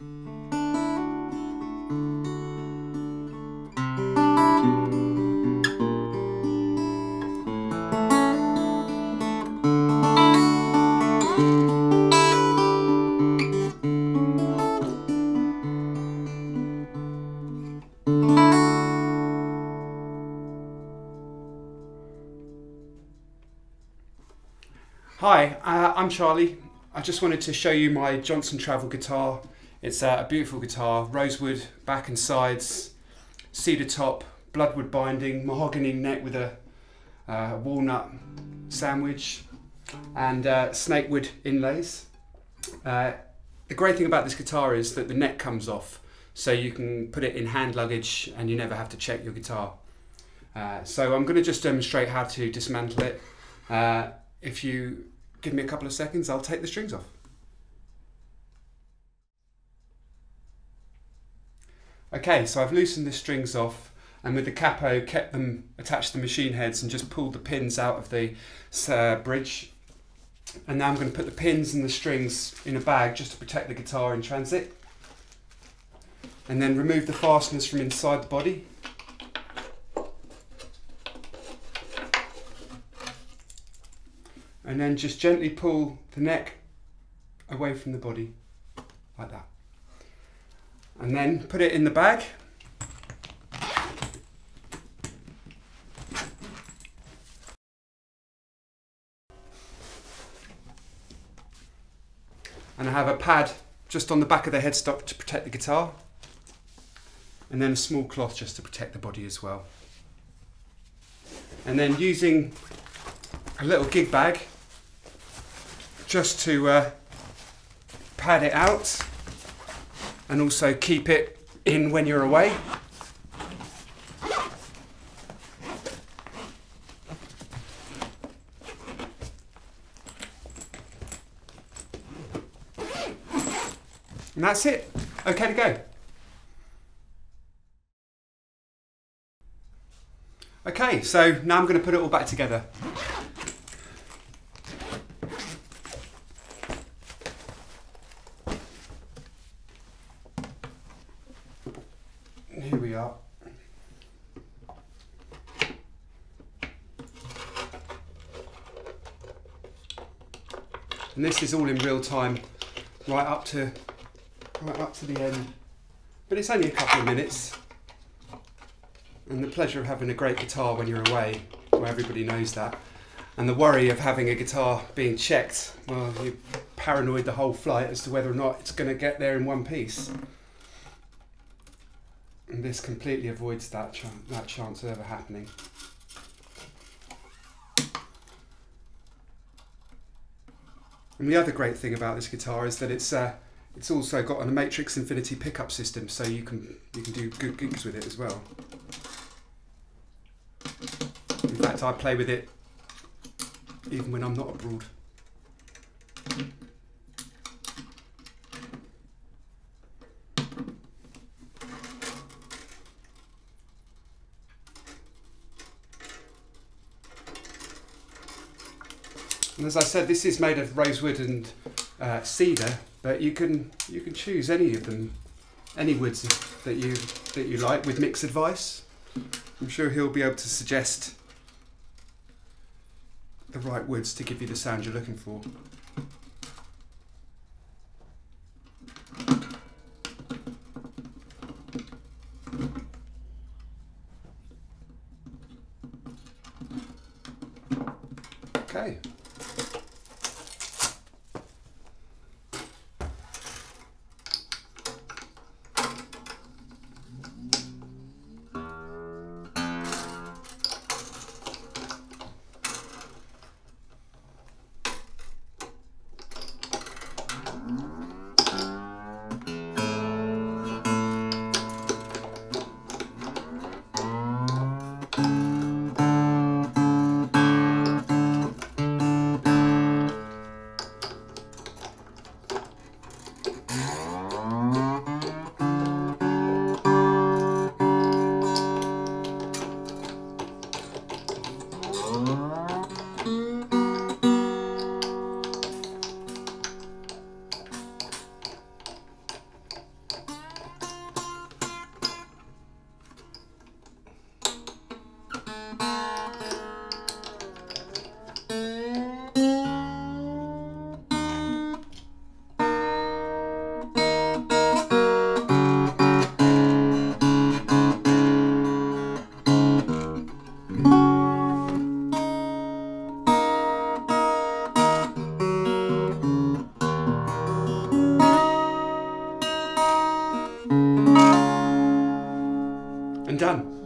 Hi, I'm Charlie. I just wanted to show you my Johnson Travel guitar. It's a beautiful guitar, rosewood back and sides, cedar top, bloodwood binding, mahogany neck with a walnut sandwich and snake wood inlays. The great thing about this guitar is that the neck comes off, so you can put it in hand luggage and you never have to check your guitar. So I'm going to just demonstrate how to dismantle it. If you give me a couple of seconds, I'll take the strings off. Okay, so I've loosened the strings off and with the capo kept them attached to the machine heads and just pulled the pins out of the bridge. And now I'm going to put the pins and the strings in a bag just to protect the guitar in transit. And then remove the fasteners from inside the body. And then just gently pull the neck away from the body, like that. And then put it in the bag. And I have a pad just on the back of the headstock to protect the guitar. And then a small cloth just to protect the body as well. And then using a little gig bag, just to pad it out and also keep it in when you're away. And that's it, okay to go. Okay, so now I'm going to put it all back together. Here we are. And this is all in real time, right up to the end. But it's only a couple of minutes. And the pleasure of having a great guitar when you're away, well, everybody knows that. And the worry of having a guitar being checked, well, you're paranoid the whole flight as to whether or not it's going to get there in one piece. And this completely avoids that chance of ever happening. And the other great thing about this guitar is that it's also got a Matrix Infinity pickup system, so you can do good gigs with it as well. In fact, I play with it even when I'm not abroad. And as I said, this is made of rosewood and cedar, but you can choose any of them, any woods that you like, with Mick's advice. I'm sure he'll be able to suggest the right woods to give you the sound you're looking for. Okay. done.